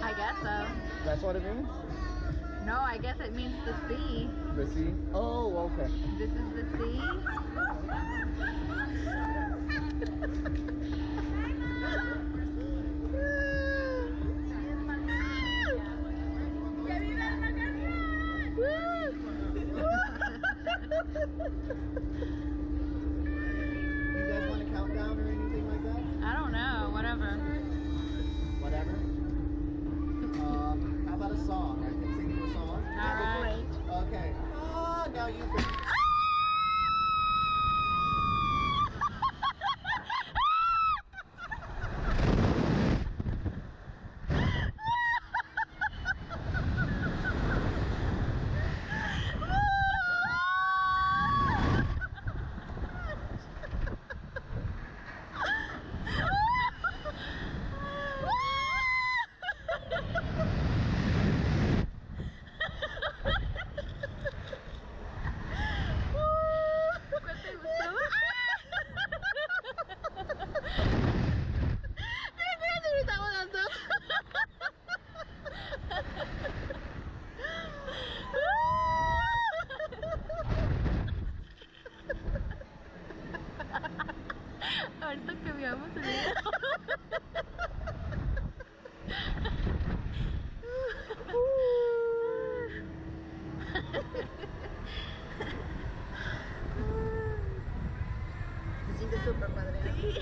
I guess so. That's what it means? No, I guess it means the sea. The sea? Oh, okay. This is the sea. You guys want a countdown or anything like that? I don't know. Whatever. Whatever? How about a song? I can sing you a song. Alright. Okay. Oh, now you can. Ahorita que veamos el video. Se siente súper padre. Sí.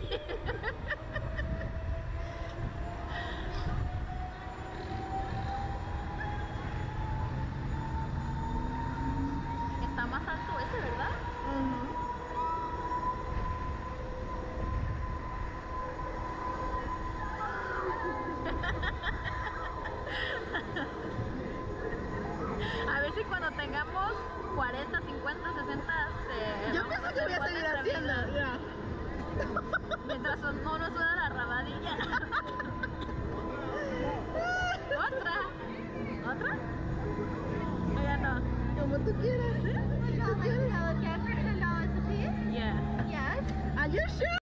Está más alto ese, ¿verdad? A ver si cuando tengamos 40, 50, 60 yo pienso que voy a seguir haciendo ya. Mientras no nos suena la rabadilla. ¿Otra? Ya no. Como tú quieras. ¿Tú quieres? Yeah. Yes. Are you sure?